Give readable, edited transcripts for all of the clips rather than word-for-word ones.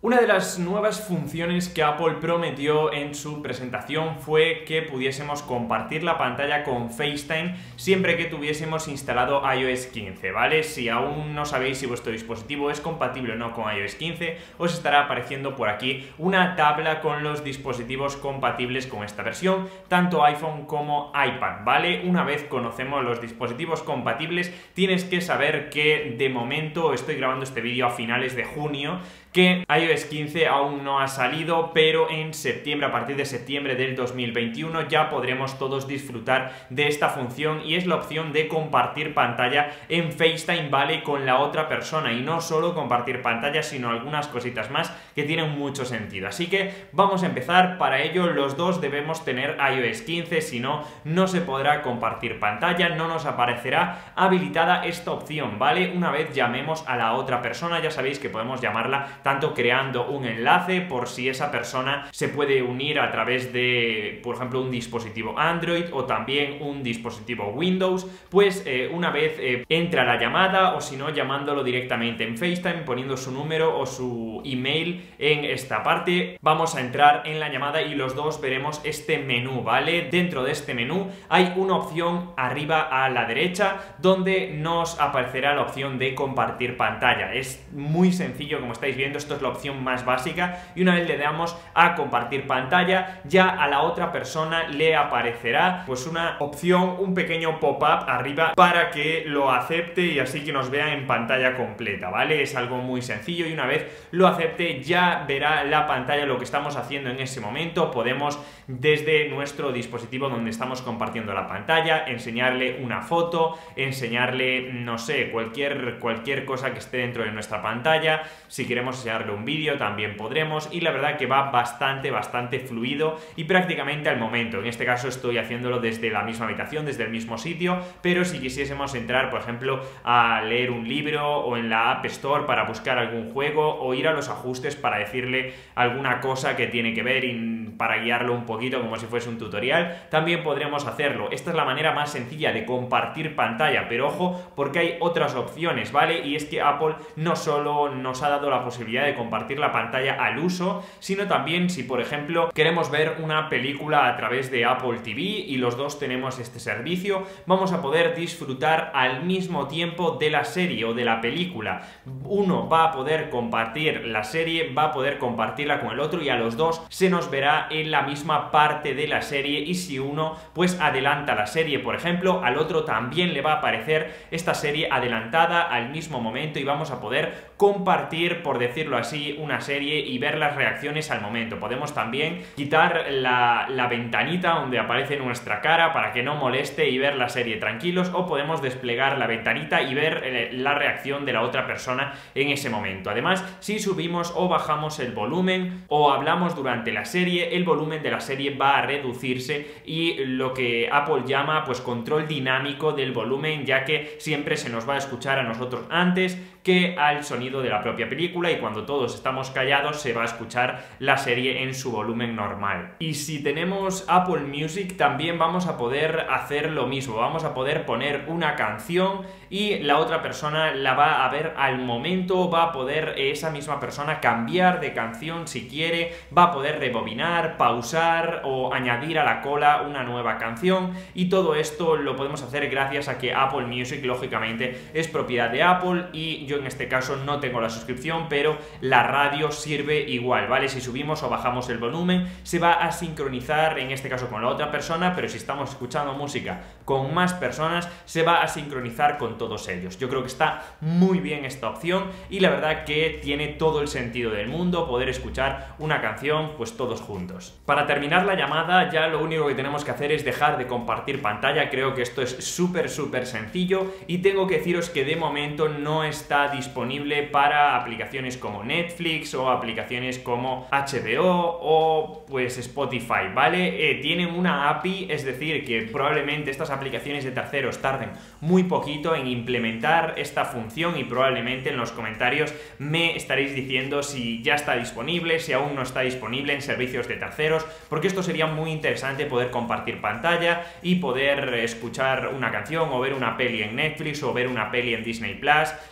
Una de las nuevas funciones que Apple prometió en su presentación fue que pudiésemos compartir la pantalla con FaceTime siempre que tuviésemos instalado iOS 15, ¿vale? Si aún no sabéis si vuestro dispositivo es compatible o no con iOS 15, os estará apareciendo por aquí una tabla con los dispositivos compatibles con esta versión, tanto iPhone como iPad, ¿vale? Una vez conocemos los dispositivos compatibles, tienes que saber que de momento, estoy grabando este vídeo a finales de junio, que iOS 15 aún no ha salido, pero en septiembre, a partir de septiembre del 2021 ya podremos todos disfrutar de esta función, y es la opción de compartir pantalla en FaceTime, ¿vale? Con la otra persona, y no solo compartir pantalla, sino algunas cositas más que tienen mucho sentido. Así que vamos a empezar. Para ello los dos debemos tener iOS 15, si no, no se podrá compartir pantalla, no nos aparecerá habilitada esta opción, ¿vale? Una vez llamemos a la otra persona, ya sabéis que podemos llamarla tanto creando un enlace, por si esa persona se puede unir a través de, por ejemplo, un dispositivo Android o también un dispositivo Windows, pues una vez entra la llamada, o si no, llamándolo directamente en FaceTime, poniendo su número o su email en esta parte, vamos a entrar en la llamada y los dos veremos este menú, ¿vale? Dentro de este menú hay una opción arriba a la derecha donde nos aparecerá la opción de compartir pantalla. Es muy sencillo, como estáis viendo, esto es la opción más básica, y una vez le damos a compartir pantalla, ya a la otra persona le aparecerá pues una opción, un pequeño pop-up arriba para que lo acepte y así que nos vea en pantalla completa, ¿vale? Es algo muy sencillo, y una vez lo acepte ya verá la pantalla lo que estamos haciendo en ese momento. Podemos desde nuestro dispositivo donde estamos compartiendo la pantalla enseñarle una foto, enseñarle, no sé, cualquier cosa que esté dentro de nuestra pantalla. Si queremos enseñarle un vídeo también podremos, y la verdad que va bastante fluido y prácticamente al momento. En este caso estoy haciéndolo desde la misma habitación, desde el mismo sitio, pero si quisiésemos entrar, por ejemplo, a leer un libro o en la App Store para buscar algún juego, o ir a los ajustes para decirle alguna cosa que tiene que ver y para guiarlo un poquito como si fuese un tutorial, también podremos hacerlo. Esta es la manera más sencilla de compartir pantalla, pero ojo, porque hay otras opciones, ¿vale? Y es que Apple no solo nos ha dado la posibilidad de compartir la pantalla al uso, sino también si, por ejemplo, queremos ver una película a través de Apple TV y los dos tenemos este servicio, vamos a poder disfrutar al mismo tiempo de la serie o de la película. Uno va a poder compartir la serie, va a poder compartirla con el otro, y a los dos se nos verá en la misma parte de la serie, y si uno pues adelanta la serie, por ejemplo, al otro también le va a aparecer esta serie adelantada al mismo momento, y vamos a poder compartir, por decirlo así, una serie y ver las reacciones al momento. Podemos también quitar la ventanita donde aparece nuestra cara para que no moleste y ver la serie tranquilos, o podemos desplegar la ventanita y ver la reacción de la otra persona en ese momento. Además, si subimos o bajamos el volumen o hablamos durante la serie, el volumen de la serie va a reducirse, y lo que Apple llama pues control dinámico del volumen, ya que siempre se nos va a escuchar a nosotros antes que al sonido de la propia película, y cuando todos estamos callados se va a escuchar la serie en su volumen normal. Y si tenemos Apple Music también vamos a poder hacer lo mismo, vamos a poder poner una canción y la otra persona la va a ver al momento, va a poder esa misma persona cambiar de canción si quiere, va a poder rebobinar, pausar o añadir a la cola una nueva canción, y todo esto lo podemos hacer gracias a que Apple Music lógicamente es propiedad de Apple, y yo en este caso no tengo la suscripción, pero la radio sirve igual, ¿vale? Si subimos o bajamos el volumen se va a sincronizar en este caso con la otra persona, pero si estamos escuchando música con más personas se va a sincronizar con todos ellos. Yo creo que está muy bien esta opción, y la verdad que tiene todo el sentido del mundo poder escuchar una canción pues todos juntos. Para terminar la llamada ya lo único que tenemos que hacer es dejar de compartir pantalla. Creo que esto es súper sencillo, y tengo que deciros que de momento no está disponible para aplicaciones como Netflix o aplicaciones como HBO o pues Spotify, ¿vale? Tienen una API, es decir, que probablemente estas aplicaciones de terceros tarden muy poquito en implementar esta función, y probablemente en los comentarios me estaréis diciendo si ya está disponible, si aún no está disponible en servicios de terceros, porque esto sería muy interesante, poder compartir pantalla y poder escuchar una canción o ver una peli en Netflix o ver una peli en Disney+.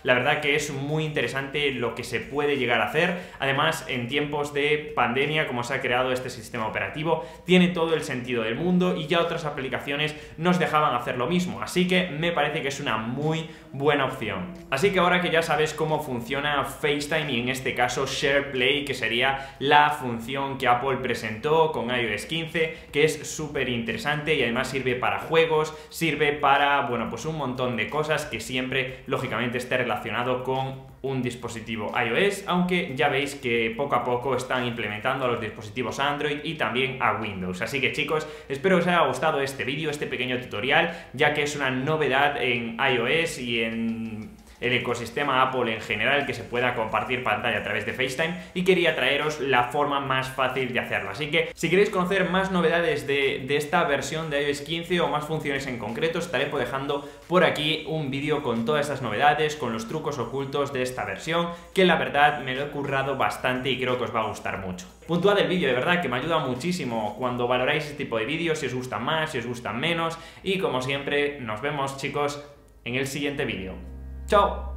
La verdad verdad que es muy interesante lo que se puede llegar a hacer. Además, en tiempos de pandemia, como se ha creado este sistema operativo, tiene todo el sentido del mundo, y ya otras aplicaciones nos dejaban hacer lo mismo, así que me parece que es una muy buena opción. Así que ahora que ya sabes cómo funciona FaceTime y en este caso SharePlay, que sería la función que Apple presentó con iOS 15, que es súper interesante y además sirve para juegos, sirve para, bueno, pues un montón de cosas que siempre, lógicamente, esté relacionado con un dispositivo iOS, aunque ya veis que poco a poco están implementando a los dispositivos Android y también a Windows. Así que, chicos, espero que os haya gustado este vídeo, este pequeño tutorial, ya que es una novedad en iOS y en el ecosistema Apple en general, que se pueda compartir pantalla a través de FaceTime, y quería traeros la forma más fácil de hacerlo. Así que si queréis conocer más novedades de esta versión de iOS 15 o más funciones en concreto, estaré dejando por aquí un vídeo con todas estas novedades, con los trucos ocultos de esta versión, que la verdad me lo he currado bastante y creo que os va a gustar mucho. Puntuad el vídeo, de verdad que me ayuda muchísimo cuando valoráis este tipo de vídeos, si os gustan más, si os gustan menos, y como siempre nos vemos, chicos, en el siguiente vídeo. ¡Chao!